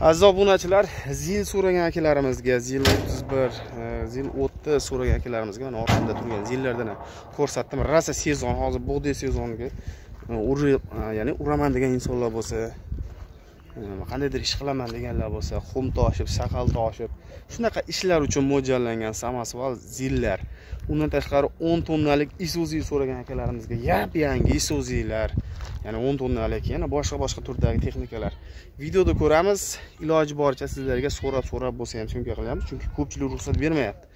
Aziz obunachilar, ZIL so'ragan akalarimizga, ZIL 31, ZIL 30 so'ragan akalarimizga mana orqamda turgan zillardan ham ko'rsatdim. Rosa sezon, hozir bug'doy sezoniga ya'ni uraman degan insonlar bo'lsa, qandaydir ish qilaman deganlar bo'lsa, xum toshib, saqal toshib, shunaqa ishlar uchun mo'ljallangan samasval zillar. Undan tashqari 10 tonnalik ISUZU so'ragan akalarimizga yap-yangi ISUZUlar, yani 10 tonnalik, yana boshqa turdagi texnikalar. Videoda ko'ramiz, iloji boricha sizlarga so'rab bo'lsa ham shunga qilyapmiz, chunki ko'pchilik ruxsat bermayapti.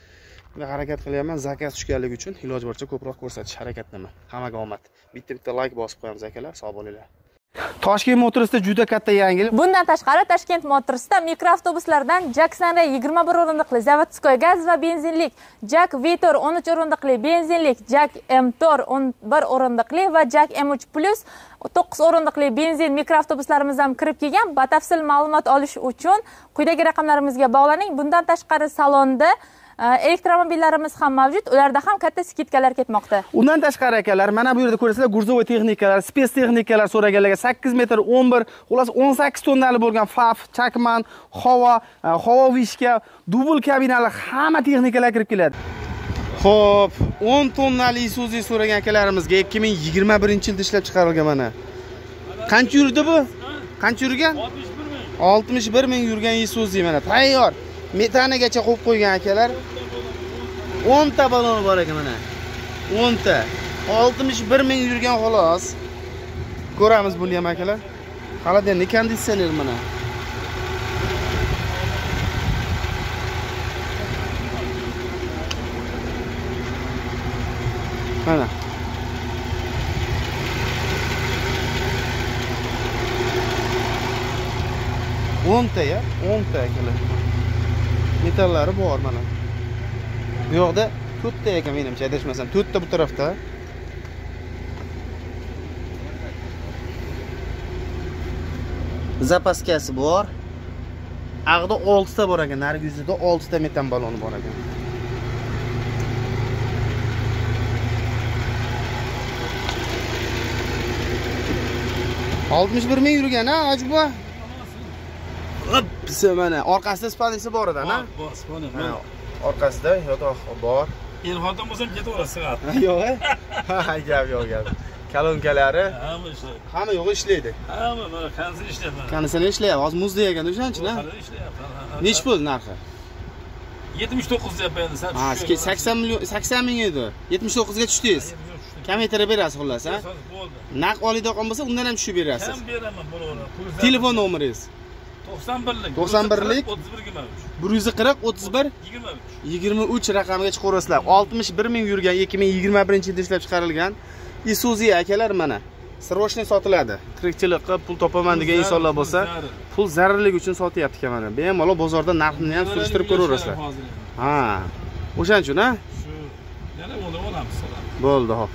Buni harakat qilyapman, zakaz tushganligi uchun iloji boricha ko'proq ko'rsatish harakatdaman. Hammaga omad. Bitta like bosib qo'yamiz akalar, sog' bo'linglar. Toshkent Motors'da juda katta yangilik. Bundan tashqari Toshkent Motors'da mikroavtobuslardan Jacksonga 21 o'rindiqli zavodskoy gaz va benzinlik, Jak Vitor 13 o'rindiqli benzinlik, Jak Mtor 11 o'rindiqli va Jak M3+ 9 o'rindiqli benzin mikroavtobuslarimiz ham kirib kelgan. Batafsil ma'lumot olish uchun quyidagi raqamlarimizga bog'laning. Bundan tashqari salonda elektromobillarimiz ham mavjud, ularda ham katta skidkalar ketmoqda. Undan tashqari akalar, mana bu yerda ko'rasizlar, Gurzovoy texnikalar, Space texnikalar so'raganlarga 8 metr 11, xullas 18 tonnali bo'lgan Faf, Chakman, Havo vishka, dubl kabinali hamma texnikalar kirib keladi. Xo'p, 10 tonnali ISUZU so'ragan akalarimizga 2021-yilda ishlab chiqarilgan mana. Qancha yurdi bu? Qancha yurgan? 61 ming yurgan ISUZU mana, tayyor. Metanagacha qo'yib qo'ygan akalar 10 ta balon bor ekan mana. 10 ta. 61 ming yurgan xolos. Ko'ramiz buni ham akalar. Hali endi konditsioner mana. Mana. O'nta akalar. Metallari bor mana. Bu yoqda 4 ta ekan menimcha, adashmasam 4 ta bu tarafda. Zapaskasi bor. Ag'da 6 ta bor ekan, narigi yuzida 6 ta metan baloni bor ekan. $61 ming yurgan, ha, ajba. Hopsa mana orqasida spanisi bor edi, ha? Bor, spani bor. Orqasida yotoq bor. Elxondan bo'lsam ketaverasiz, ha? Yo'q, ha, gap. Kalonkalari hamma ishlaydi. Hamma yo'q ishlaydi. Hamma mana kondisioner ishlaydi. Kondisioner ishlayapti. Hozir muzda yegan o'shanchi-la. Nech pul narxi? 79 deyapman, sen. Ha, 80 ming edi. 79 ga tushdingiz. Kamaytirib berasiz xullas, ha? Naq oladigan bo'lsa, undan ham tushib berasiz. Ham beraman, bo'laveradi. Telefon nomeringiz? 91lik 140 31 23 raqamiga chiqaverasizlar. 61 ming yurgan 2021-yilda ishlab chiqarilgan ISUZU akalar mana. Срочный sotiladi. Tirikchilik qilib pul topaman degan insonlar bo'lsa, pul zararligi uchun sotyapti ekan mana. Bemalol bozorda narxini ham surishtirib ko'raverasizlar. Ha. O'shaning uchun, ha? Shu. Yana o'ldirib olamiz. Bo'ldi, hop.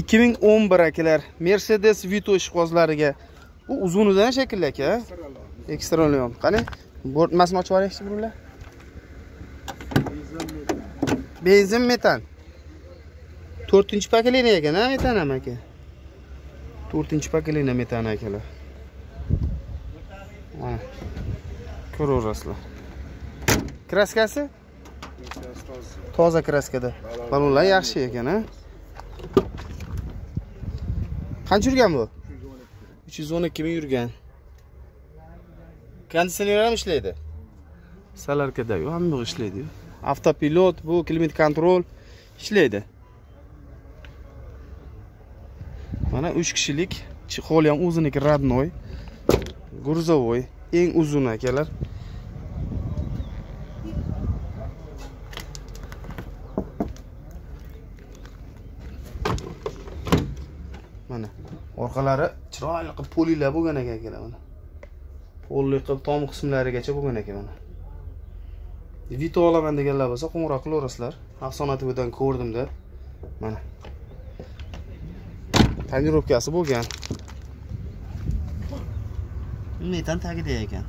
2011 akalar Mersedes Vito ishqozlariga bu uzunidan shakilli aka ekstrali ham qani bortmasini ochib olaychi bular benzin metan 4-paketli ekan, ha, metan ham aka 4-paketli metan akalar mana ko'raverasizlar. Kraskasi toza kraskada, balonlar yaxshi ekan, ha. Qancha yurgan bu? 312 ming yurgan. Kondisioner ham ishlaydi. Salarkada yo'q, hamma ishlaydi. Avtopilot, bu klimat kontrol ishlaydi. Mana 3 kishilik, chixol ham o'ziniki radnoy. Gurzovoy, eng uzun akalar. Mana orqalari chiroyli qilib polilar bo'lgan ekan akalar mana. Polli qilib tom qismlarigacha bo'lgan ekan mana. Vito olaman deganlar bo'lsa, qo'ng'iroq qilaverasizlar. Afsona TV'dan ko'rdimda. Mana. Tonirovkasi bo'lgan. Metan tagida ekan.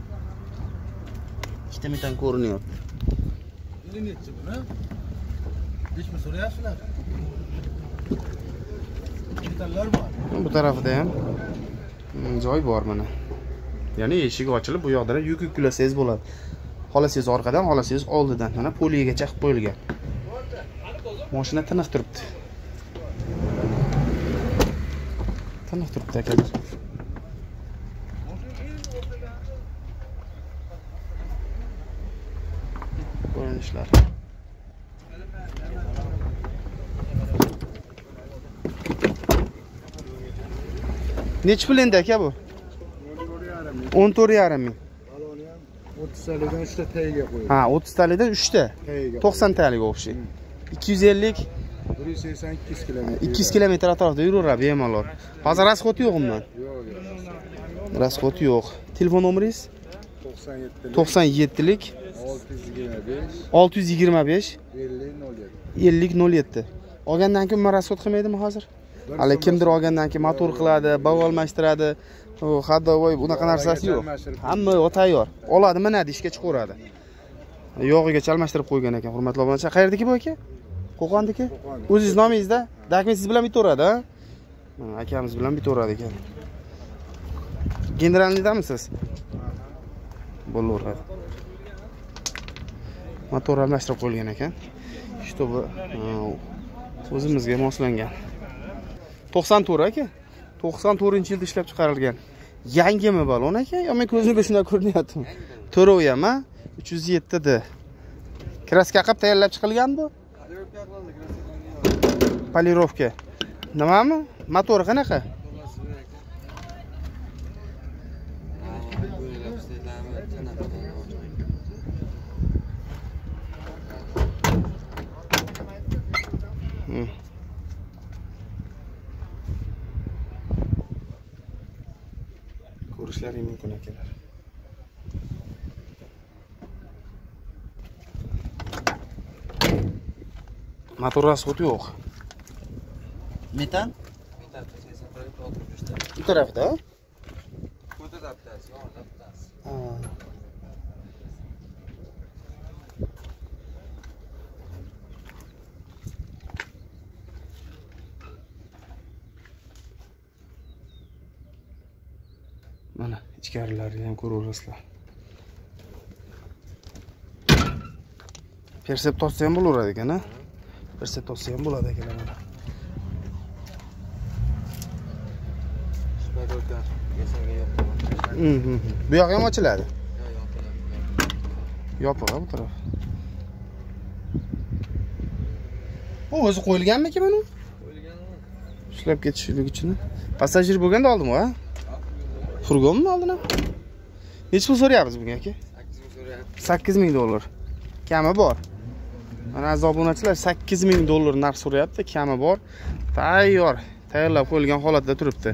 Ikkita metan ko'rinyapti. Nima nechchi buni? 5 ming so'rayapsizlar. Bu tarafda ham joy bor mana. Ya'ni eshigi ochilib bu yoqdan yuk yuklasangiz bo'ladi. Xolasangiz orqadan, xolasangiz oldidan. Mana poliyegacha qilib qo'yilgan. Mashina tiniq turibdi. Tiniq turibdi akalar. Ko'rinishlar. Necha pul endi aka bu? 14,5 ming. Baloni ham 30 talidan 3 ta tayiga qo'yildi. Ha, 30 talidan 3 ta. 90 taliga o'xshaydi. 250 182 km. 200 km atrofda yuraveradi bemalol. Hozir rasxot yo'qmi? Yo'q. Rasxot yo'q. Telefon nomeringiz? 97lik 625 5007. Olgandan keyin rasxot qilmaydimi hozir? Hali kimdir olgandan keyin motor qiladi, bog' almashtiradi. Hadovoy bunaqa narsasi yo'q. Hamma tayyor. Oladi, minadi, ishga chiqaveradi. Yog'igacha almashtirib qo'ygan ekan, hurmatli obunachilar. Qayerdagi bu aka? Qo'qondiki? O'zingiz nomingizda? Dokumentingiz bilan bitaveradi, ha? Mana akamiz bilan bitaveradi ekan. Generalnikdamisiz? Bo'laveradi. Motor almashtirib qo'yilgan ekan. Shitobi o'zimizga moslangan. 94 aka. 94-yilda ishlab chiqarilgan. Yangimi balon aka? Yo men ko'zimga shunday ko'rinyaptimi? To'rovi ham, ha? 307D. Kraska qilib tayyorlab chiqilgan bu? Polirovka. Nimami? Motor qanaqa? Ko'rishlari mumkin akalar. Motor rasxoti yo'q. Metan? Metan bu tarafda. Bu tarafdasi, yon tarafdasi. Mana ichkarilarini ham ko'raverasizlar. Perseptorsiya ham bo'laveradi ekan, ha? Perseptorsiya ham bo'ladi ekan mana. Bu yoq ham ochiladi. Yopiq bu taraf. Bu o'zi qo'yilganmi-ki mana? Qo'yilganmi? Ishlab ketishlik uchun. Passajir bo'lganda oldim, ha? Furgonmi oldini? Necha pul so'rayapsiz bunga aka? 8 ming $. Kami bor. Mana aziz obunachilar 8 ming $ narx so'rayapti, kami bor. Tayyor, tayyorlab qo'yilgan holatda turibdi.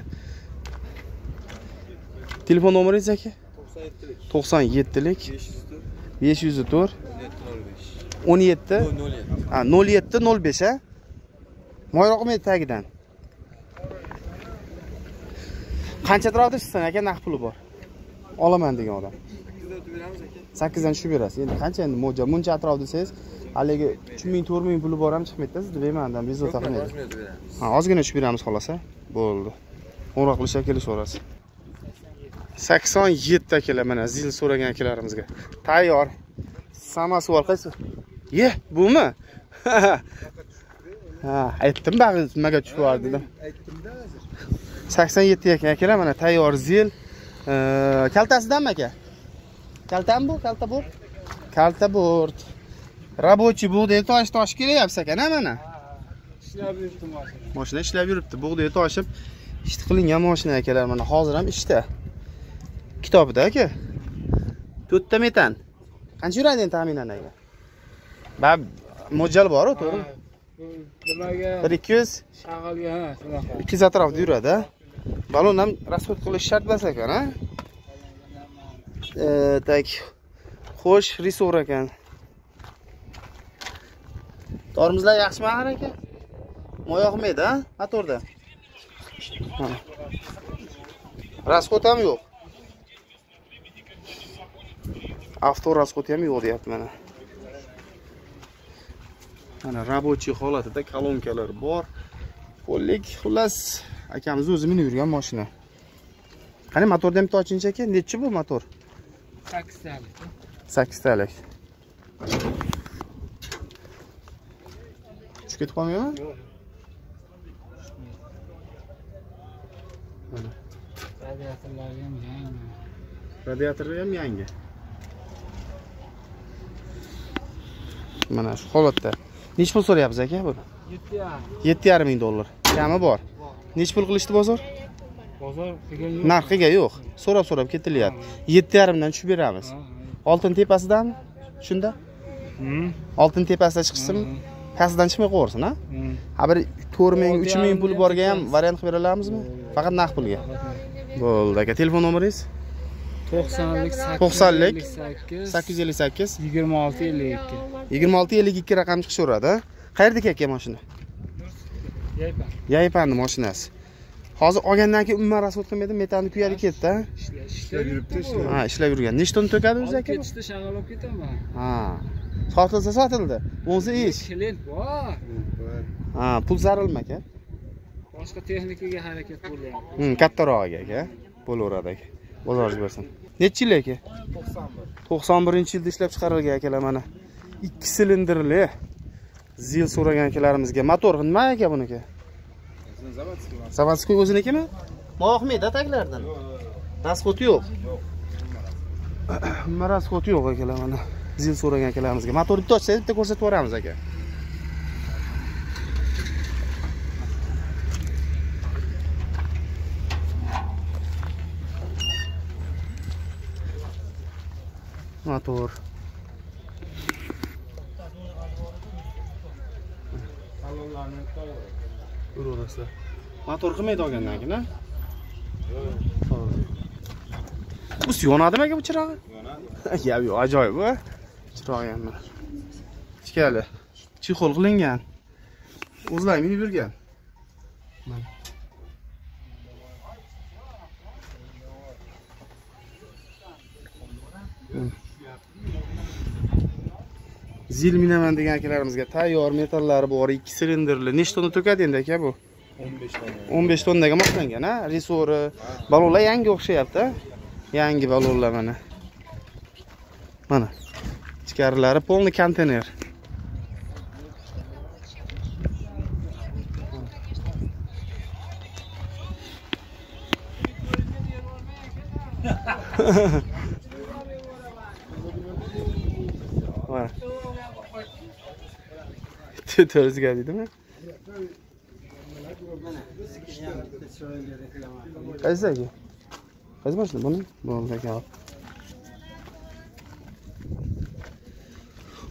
Telefon nomeringiz aka? 97lik 504 17 07 05, ha? Moyroq qilmaydi tagidan. Qancha atrofda sizdan aka narx puli bor? Olaman degan odam. 8dan tushib berasiz. Endi qancha endi mo'ja muncha atrofda desiz, haliga 3000 4000 puli bor ham chiqmaydi-da, sizni beymandan bezovta qilmaydi. Ha, ozgina tushib beramiz xolasa. Bo'ldi. Qo'ng'iroq qilish akeli so'rasiz. 87 akalar mana ZIL so'ragan akalarimizga. Tayyor. Samasi bor qaysiz? Ye, bumi? Ha, aytdim bag'i nimaga tushib oldi dedim. Aytdim-da hozir. 87 ekan akalar, mana tayyor ZIL. Kaltasidanmi aka? Kaltam bu, kalta bu. Kalta bort. Rabochi bug'doy tosh kelyapsiz aka, na mana? Ishlab yuribdi mashina. Mashina ishlab yuribdi, bug'doy toshib, ishni qilingan mashina akalar, mana hozir ham ishda. Kitobida aka. 4 ta metan. Qancha yuradi endi ta'minan aka? Bab mo'jal bor-ku, to'g'ri? Nimaga? 1200 shag'alga, ha, shunaqa. 200 atrofda yuradi, ha? Balon ham rasxot qilish shart emas ekan, ha? Tak. Xo'sh, resor ekan. Tormizlar yaxshimi aka? Moy yoqmaydi, ha? Motorda. Rasxot ham yo'q. Avto rasxoti ham yo'q deyapti mana. Mana rabochiy holatida kolonkalar bor. Pollik, xullas, akamiz o'zi minib yurgan mashina. Hani motorda bitta oching aka, nechi bu motor? 8 talik. 8 talik. Tushib ketib qolmaymi? Yo'q. Mana. Radiatorlari ham yangi. Radiatorlari ham yangi. Mana shu holatda. Nech pul so'rayapsiz aka buni? 7.5 ming dollar. Kami bor. Nech pul qilishdi bozor? Bozor narxiga yo'q. So'rab-so'rab ketilyapti. 7.5 dan tushib beramiz. Oltin tepasidanmi? Shunda? Oltin tepasida chiqsinmi? Pastidan chiqmay qo'rsin, ha? Ha bir 4 ming, 3 ming pul borga ham variant qilib bera olamizmi? Faqat naqd pulga. Bo'ldi aka, telefon nomeringiz? 90 858 2652 raqam chiqishaveradi, ha? Qayerdagi aka mashina? Yaypani mashinasi. Hozir olgandan keyin umuman rasvot qilmaydi, metanni kuyadi ketdi, ha? Ishlab yuribdi, Ha, ishlab yurgan. Nechta tonni to'kadingiz aka? Ketishda shag'al olib ketaman. Ha. Sotilsa sotildi. O'zi ish. Klient bor. Ha, pul zarilmi aka? Boshqa texnikaga harakat bo'lyapti. Kattaroq aka, bo'laveradi aka. Bozoringiz bersin. Nechi yil aka? 91. 91-yilda ishlab chiqarilgan akalar mana. 2 silindrli ZIL so'ragan akalarimizga motor nima aka buniki? Zavodskiy o'zinikimi? Mo'xmida taglardan. Rasxoti yo'q. Nima rasxoti yo'q akalar mana. ZIL so'ragan akalarimizga motor bitta ochsangiz bitta ko'rsatib o'ramiz aka. Motor. Ururaslar. Motor qilmaydi olgandan keyin, ha? Yo'q. Us yonadimi aka bu chirog'i? Yonadi. Yo'q, yo'q, ajoyib bu. Chiroq emas. Ichkari chexol qilingan. O'zlari minib yurgan. Mana. ZIL minaman degan akalarimizga tayyor metallari bor, 2 silindrli. Nechta tonni to'kadi endi aka bu? 15 tonna. 15 tonnaga moslangan, ha? Resori, balonlar yangi o'xshayapti. Yangi balonlar mana. Mana. Ichkarilari polni kontener. Mana. To'risi keldi, değil mi? Qaysi ki? Qaysi mashina buni? Bo'ldi aka.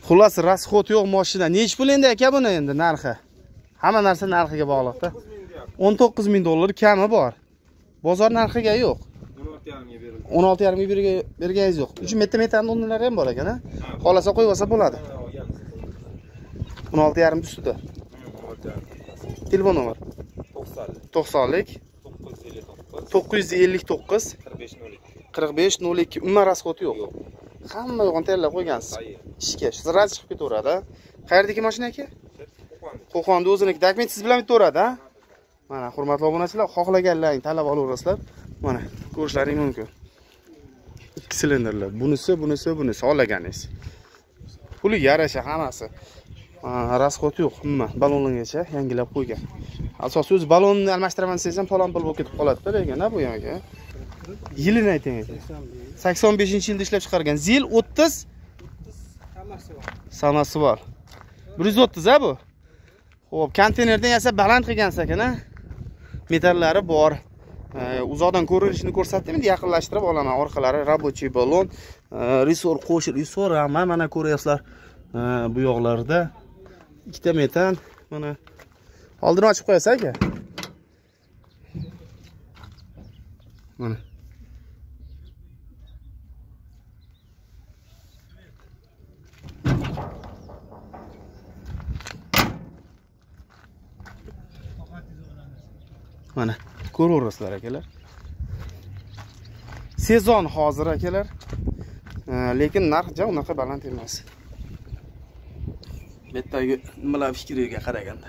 Xullas, rasxot yo'q mashina. Nech pul endi aka buni endi narxi? Hamma narsa narxiga bog'liqda. 19 ming dollar kami bor. Bozor narxiga yo'q. 16.5 ga berildi. 16.5 ga berganingiz yo'q. 3 metanni o'rnalari ham bor ekan, ha? Xolasa qo'yib olsa bo'ladi. 16.5 üstüde. Telefon numar. 90'lık. 959. 45 02. Umuman rasxoti yo'q. Hamma yo'g'ini tayyorlab qo'ygansiz. Ishga zira chiqib ketaveradi. Qayerdagi mashina aka? Qo'qonda o'ziniki. Dokumentingiz bilan ketaveradi, ha? Mana hurmatli obunachilar, xohlaganlaring tanlab olaverasizlar. Mana ko'rishlaring mumkin. 2 silindrli. Bunisi olaganingiz. Puli yarasha hammasi. Rasxoti yo'q, umuman balonlargacha yangilab qo'ygan. Asosiy o'zi balonni almashtiraman desangiz ham palon pul bo'lib ketib qoladi-da, lekin bu yo'q-a. Yilini ayting aka. 85-yilda ishlab chiqargan. ZIL 30 sanasi bor. 130, ha bu? Xo'p, konteynerdan yasab baland qilgansiz ekan, ha? Metallari bor. Uzoqdan ko'rinishini ko'rsatdim, endi yaqinlashtirib olaman. Orqalari rabochiy balon, resor qo'shib, resor ham mana ko'rasizlar. Bu yo'qlarda 2 metan mana oldini ochib qo'yasiz aka. Mana. Mana ko'raverasizlar akalar. Sezon hozir akalar. Lekin narxja unaqa baland emas. Betdagi nimalar fikriga qaraganda.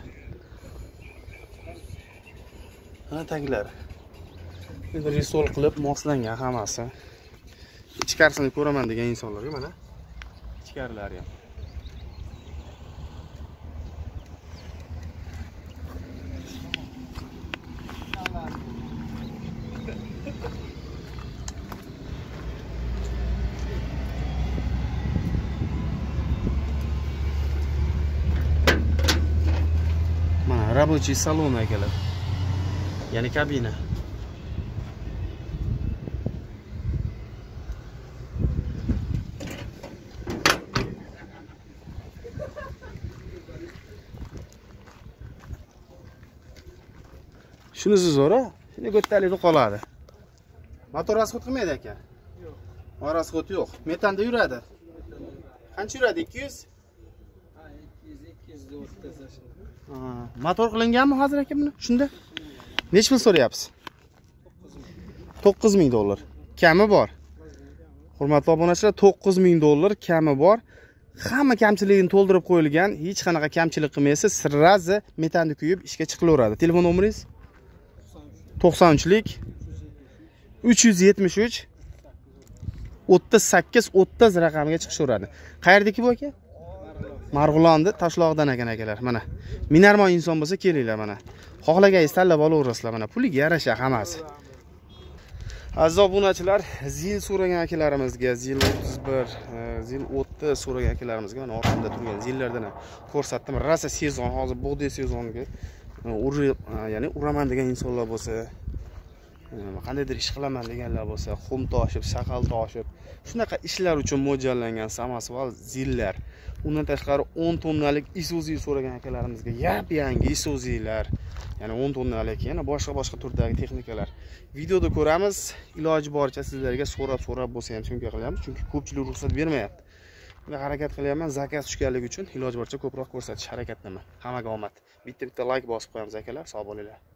Mana taglari. risol qilib moslangan hammasi. Ichkarisini ko'raman degan insonlarga mana ichkarilari ham. Mana rabochiy salon akalar. Ya'ni kabina. Shunisi zo'ra, shuni ko'talikda qoladi. Motor rasxod qilmaydi aka. Yo'q. Motor rasxod yo'q. Metanda yuradi. Qancha yuradi? 200? Ha, 200 deb o'tkazasiz. Ha, motor qilinganmi hozir aka buni? Shunda. Nech pul so'rayapsiz? 9000 dollar. Kami bor. Hurmatli obunachilar, 9000 dollar kami bor. Hamma kamchiligini to'ldirib qo'yilgan, hech qanaqa kamchilik qilmaysiz, sirrazi metanda kuyib ishga chiqilaveradi. Telefon nomeringiz? 93lik 373 38-30 raqamiga chiqishaveradi. Qayerdaki bu aka? Marg'ilonda, Toshloqdan ekan akalar. Mana minarmon inson bo'lsa kelinglar mana. Xohlaganingiz tanlab olaverasizlar mana. Puliga yarasha hammasi. Aziz obunachilar, ZIL so'ragan akalarimizga, ZIL 31, ZIL 30 so'ragan akalarimizga mana orqamda turgan ZILlardan ham ko'rsatdim. Rosa sezon, hozir bug'doy sezoniga ya'ni uraman degan insonlar bo'lsa, qandaydir ish qilaman deganlar bo'lsa, xum toshib, shaqal toshib, shunaqa ishlar uchun mo'ljallangan samosoval zillar. Undan tashqari 10 tonnalik ISUZU so'ragan akalarimizga yangi ISUZUlar, ya'ni 10 tonnalik, yana boshqa turdagi texnikalar. Videoda ko'ramiz, iloji boricha sizlarga so'rab bo'lsa ham shunga qilyapmiz, chunki ko'pchilik ruxsat bermayapti. Buni harakat qilyapman, zakaz tushganligi uchun iloji boricha ko'proq ko'rsatish harakatdaman. Hammaga omad. Bitta-bitta like bosib qo'yamiz akalar, sog' bo'linglar.